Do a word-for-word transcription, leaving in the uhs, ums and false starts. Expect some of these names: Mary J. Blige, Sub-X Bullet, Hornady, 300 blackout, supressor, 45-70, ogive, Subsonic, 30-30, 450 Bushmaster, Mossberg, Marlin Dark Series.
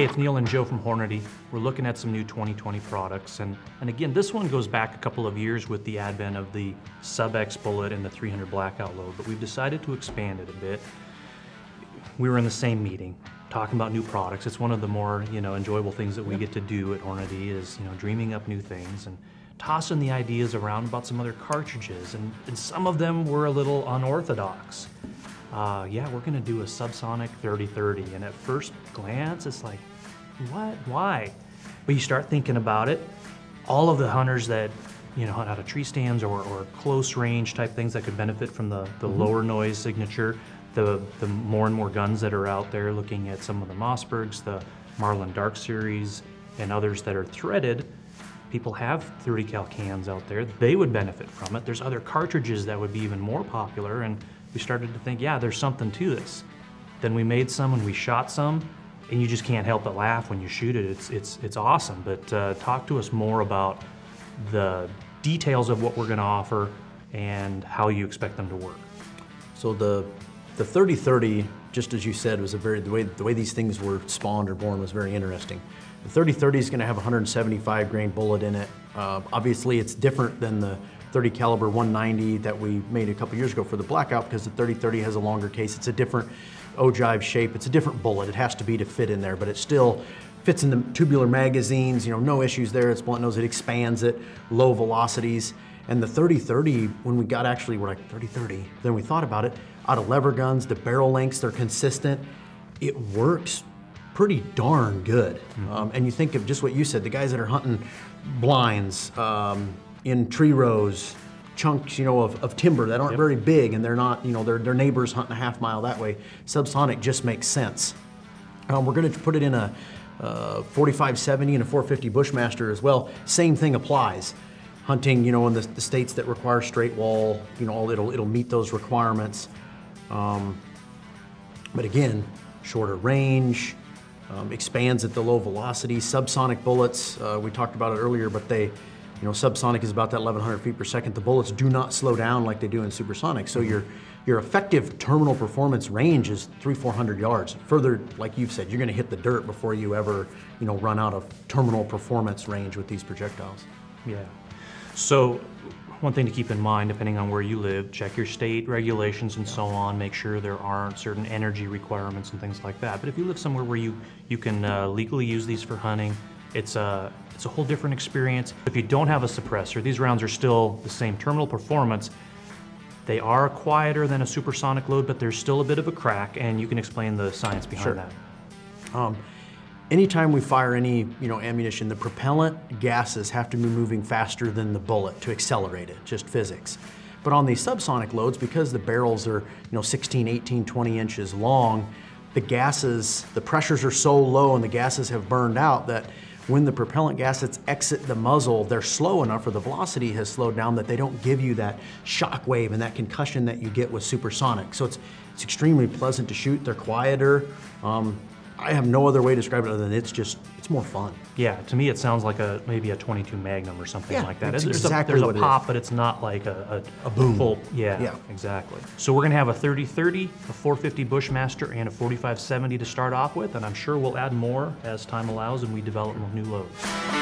Hey, it's Neil and Joe from Hornady. We're looking at some new twenty twenty products. And, and again, this one goes back a couple of years with the advent of the Sub-X Bullet and the three hundred blackout load, but we've decided to expand it a bit. We were in the same meeting talking about new products. It's one of the more, you know, enjoyable things that we get to do at Hornady is, you know, dreaming up new things and tossing the ideas around about some other cartridges. And, and some of them were a little unorthodox. Uh, yeah, we're gonna do a subsonic thirty thirty, and at first glance, it's like, what, why? But you start thinking about it, all of the hunters that, you know, hunt out of tree stands or, or close range type things that could benefit from the, the mm-hmm. lower noise signature, the, the more and more guns that are out there, looking at some of the Mossbergs, the Marlin Dark Series, and others that are threaded. People have thirty cal cans out there, they would benefit from it. There's other cartridges that would be even more popular, and we started to think, yeah, there's something to this. Then we made some and we shot some, and you just can't help but laugh when you shoot it. It's, it's, it's awesome, but uh, talk to us more about the details of what we're gonna offer and how you expect them to work. So the the thirty thirty, just as you said, was a very, the way, the way these things were spawned or born was very interesting. The thirty thirty is gonna have one seventy-five grain bullet in it. Uh, obviously it's different than the thirty caliber one ninety that we made a couple years ago for the blackout, because the thirty thirty has a longer case. It's a different ogive shape. It's a different bullet. It has to be to fit in there, but it still fits in the tubular magazines. You know, no issues there. It's blunt nose. It expands it, low velocities. And the thirty thirty, when we got actually, we're like thirty thirty. Then we thought about it. Out of lever guns, the barrel lengths, they're consistent. It works pretty darn good. Mm-hmm. um, and you think of just what you said, the guys that are hunting blinds, um, in tree rows, chunks, you know, of, of timber that aren't yep. very big, and they're not, you know, their their neighbors hunting a half mile that way. Subsonic just makes sense. Um, we're going to put it in a uh, forty-five seventy and a four fifty Bushmaster as well. Same thing applies. Hunting, you know, in the, the states that require straight wall, you know, it'll it'll meet those requirements. Um, but again, shorter range, um, expands at the low velocity. Subsonic bullets, uh, we talked about it earlier, but they. You know, subsonic is about that eleven hundred feet per second. The bullets do not slow down like they do in supersonic. So your your effective terminal performance range is three, four hundred yards. Further, like you've said, you're going to hit the dirt before you ever, you know, run out of terminal performance range with these projectiles. Yeah. So one thing to keep in mind, depending on where you live, check your state regulations and so on. Make sure there aren't certain energy requirements and things like that. But if you live somewhere where you you can uh, legally use these for hunting, it's a It's a whole different experience. If you don't have a suppressor, these rounds are still the same terminal performance. They are quieter than a supersonic load, but there's still a bit of a crack, and you can explain the science behind sure. that. Um, anytime we fire any, you know, ammunition, the propellant gases have to be moving faster than the bullet to accelerate it, just physics. But on these subsonic loads, because the barrels are, you know, sixteen, eighteen, twenty inches long, the gases, the pressures are so low and the gases have burned out that when the propellant gases exit the muzzle, they're slow enough, or the velocity has slowed down, that they don't give you that shock wave and that concussion that you get with supersonic. So it's, it's extremely pleasant to shoot. They're quieter. Um, I have no other way to describe it other than it's just, it's more fun. Yeah, to me it sounds like a maybe a twenty-two Magnum or something yeah, like that. It's there's exactly a, there's what a pop, it is. But it's not like a, a, a boom. Full, yeah, yeah, exactly. So we're gonna have a thirty thirty, a four fifty Bushmaster, and a forty-five seventy to start off with, and I'm sure we'll add more as time allows and we develop new loads.